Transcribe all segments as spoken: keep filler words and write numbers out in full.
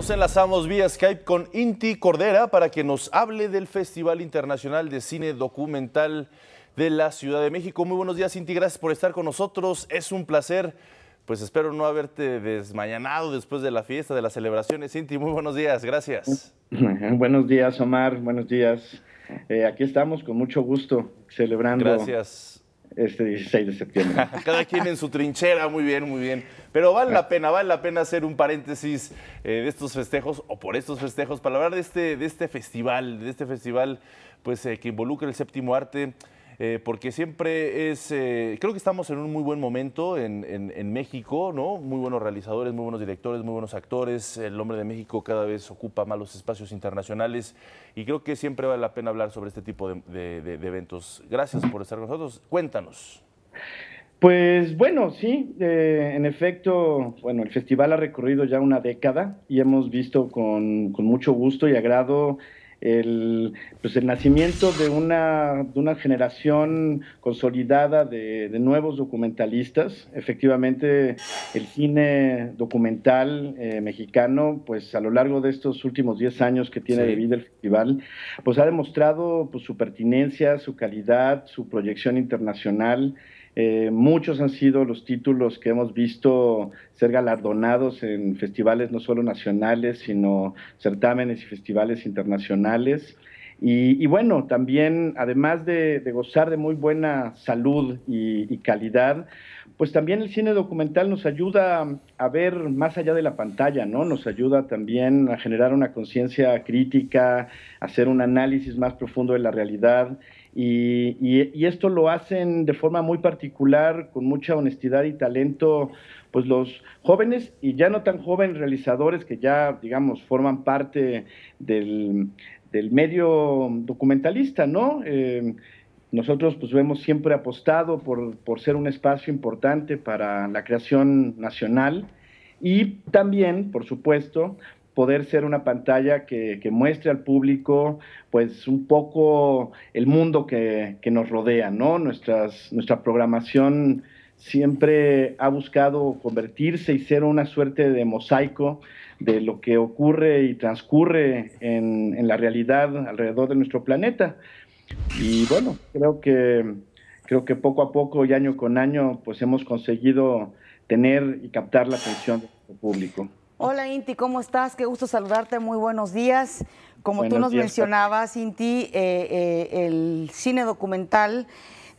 Nos enlazamos vía Skype con Inti Cordera para que nos hable del Festival Internacional de Cine Documental de la Ciudad de México. Muy buenos días, Inti, gracias por estar con nosotros, es un placer. Pues espero no haberte desmañanado después de la fiesta, de las celebraciones. Inti, muy buenos días, gracias. Buenos días, Omar, buenos días. Eh, aquí estamos con mucho gusto celebrando. Gracias. Este dieciséis de septiembre. Cada quien en su trinchera, muy bien, muy bien. Pero vale la pena, vale la pena hacer un paréntesis eh, de estos festejos, o por estos festejos, para hablar de este, de este festival, de este festival pues, eh, que involucra el séptimo arte, eh, porque siempre es, eh, creo que estamos en un muy buen momento en, en, en México, ¿no? Muy buenos realizadores, muy buenos directores, muy buenos actores, el hombre de México cada vez ocupa más los espacios internacionales, y creo que siempre vale la pena hablar sobre este tipo de, de, de, de eventos. Gracias por estar con nosotros. Cuéntanos. Pues bueno, sí, eh, en efecto, bueno, el festival ha recorrido ya una década y hemos visto con, con mucho gusto y agrado el, pues el nacimiento de una, de una generación consolidada de, de nuevos documentalistas. Efectivamente, el cine documental eh, mexicano, pues a lo largo de estos últimos diez años que tiene sí. de vida el festival, pues ha demostrado pues, su pertinencia, su calidad, su proyección internacional. Eh, muchos han sido los títulos que hemos visto ser galardonados en festivales no solo nacionales, sino certámenes y festivales internacionales. Y, y bueno, también, además de, de gozar de muy buena salud y, y calidad, pues también el cine documental nos ayuda a ver más allá de la pantalla, ¿no? Nos ayuda también a generar una conciencia crítica, a hacer un análisis más profundo de la realidad. Y, y, y esto lo hacen de forma muy particular, con mucha honestidad y talento, pues los jóvenes y ya no tan jóvenes realizadores que ya, digamos, forman parte del, del medio documentalista, ¿no? Eh, nosotros pues hemos siempre apostado por, por ser un espacio importante para la creación nacional y también, por supuesto, poder ser una pantalla que, que muestre al público pues un poco el mundo que, que nos rodea, ¿no? Nuestras, nuestra programación siempre ha buscado convertirse y ser una suerte de mosaico de lo que ocurre y transcurre en, en la realidad alrededor de nuestro planeta. Y bueno, creo que, creo que poco a poco y año con año pues hemos conseguido tener y captar la atención del público. Hola, Inti, ¿cómo estás? Qué gusto saludarte, muy buenos días. Como buenos tú nos días, mencionabas, Inti, eh, eh, el cine documental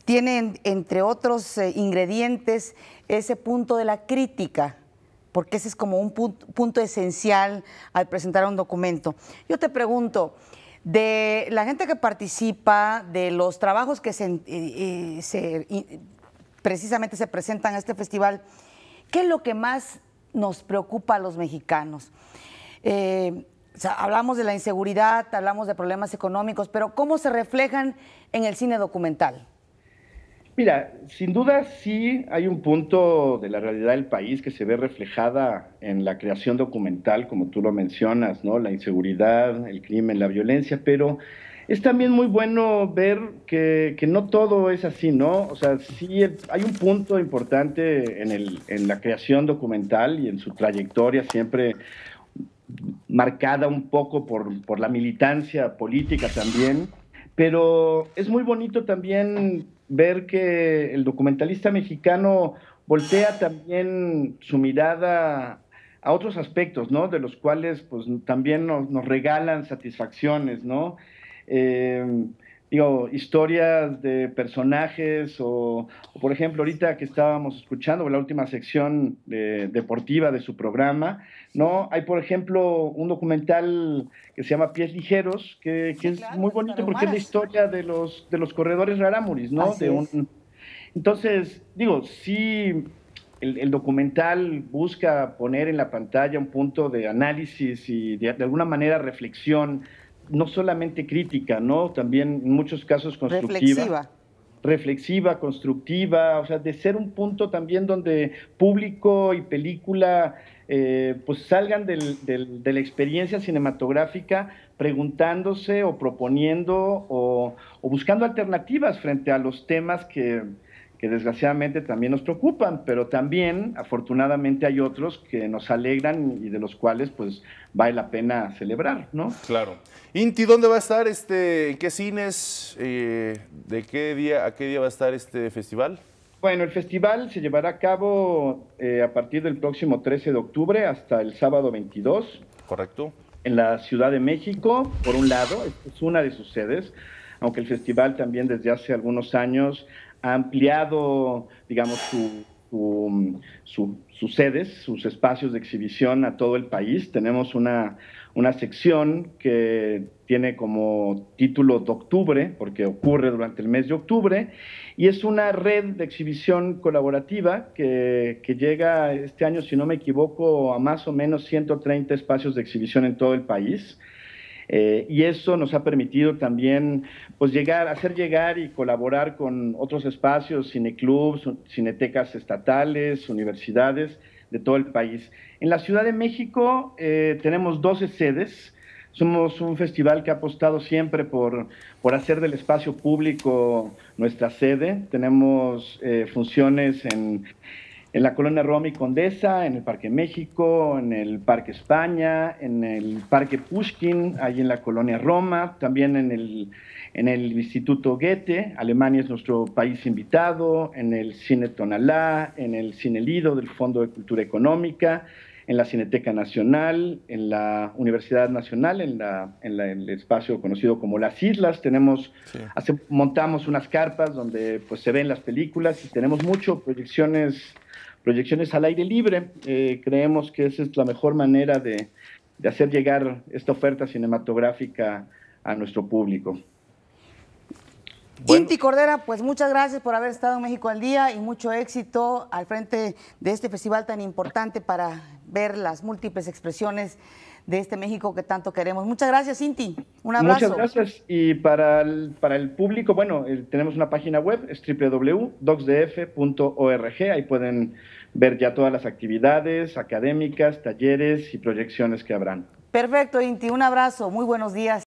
tiene, entre otros eh, ingredientes, ese punto de la crítica, porque ese es como un pu punto esencial al presentar un documento. Yo te pregunto, de la gente que participa, de los trabajos que se, eh, se, precisamente se presentan a este festival, ¿qué es lo que más nos preocupa a los mexicanos? Eh, o sea, hablamos de la inseguridad, hablamos de problemas económicos, pero ¿cómo se reflejan en el cine documental? Mira, sin duda sí hay un punto de la realidad del país que se ve reflejada en la creación documental, como tú lo mencionas, ¿no? La inseguridad, el crimen, la violencia, pero es también muy bueno ver que, que no todo es así, ¿no? O sea, sí el, hay un punto importante en, el, en la creación documental y en su trayectoria siempre marcada un poco por, por la militancia política también, pero es muy bonito también ver que el documentalista mexicano voltea también su mirada a otros aspectos, ¿no? De los cuales pues, también nos, nos regalan satisfacciones, ¿no? Eh, digo, historias de personajes o, o, por ejemplo, ahorita que estábamos escuchando la última sección de, deportiva de su programa, ¿no? Hay, por ejemplo, un documental que se llama Pies Ligeros, que, que sí, claro, es muy bonito porque es la historia de los, de los corredores Rarámuris, ¿no? De un... Entonces, digo, sí, el, el documental busca poner en la pantalla un punto de análisis y de, de alguna manera reflexión, no solamente crítica, ¿no? También en muchos casos constructiva. Reflexiva. Reflexiva, constructiva, o sea, de ser un punto también donde público y película eh, pues salgan del, del, de la experiencia cinematográfica preguntándose o proponiendo o, o buscando alternativas frente a los temas que, que desgraciadamente también nos preocupan, pero también afortunadamente hay otros que nos alegran y de los cuales pues vale la pena celebrar, ¿no? Claro. Inti, ¿dónde va a estar este, en qué cines, eh, de qué día a qué día va a estar este festival? Bueno, el festival se llevará a cabo eh, a partir del próximo trece de octubre hasta el sábado veintidós. Correcto. En la Ciudad de México, por un lado, es una de sus sedes, aunque el festival también desde hace algunos años ha ampliado, digamos, su, su, su, sus sedes, sus espacios de exhibición a todo el país. Tenemos una, una sección que tiene como título Doctubre, porque ocurre durante el mes de octubre, y es una red de exhibición colaborativa que, que llega este año, si no me equivoco, a más o menos ciento treinta espacios de exhibición en todo el país. Eh, y eso nos ha permitido también pues llegar, hacer llegar y colaborar con otros espacios, cineclubs, cinetecas estatales, universidades de todo el país. En la Ciudad de México eh, tenemos doce sedes. Somos un festival que ha apostado siempre por, por hacer del espacio público nuestra sede. Tenemos eh, funciones en... en la Colonia Roma y Condesa, en el Parque México, en el Parque España, en el Parque Pushkin, ahí en la Colonia Roma, también en el, en el Instituto Goethe, Alemania es nuestro país invitado, en el Cine Tonalá, en el Cine Lido del Fondo de Cultura Económica, en la Cineteca Nacional, en la Universidad Nacional, en, la, en, la, en el espacio conocido como Las Islas. Tenemos, sí. hace, montamos unas carpas donde pues, se ven las películas y tenemos mucho proyecciones, proyecciones al aire libre. Eh, creemos que esa es la mejor manera de, de hacer llegar esta oferta cinematográfica a nuestro público. Bueno. Inti Cordera, pues muchas gracias por haber estado en México al Día y mucho éxito al frente de este festival tan importante para ver las múltiples expresiones de este México que tanto queremos. Muchas gracias, Inti. Un abrazo. Muchas gracias. Y para el, para el público, bueno, eh, tenemos una página web, es docs d f punto org. Ahí pueden ver ya todas las actividades académicas, talleres y proyecciones que habrán. Perfecto, Inti. Un abrazo. Muy buenos días.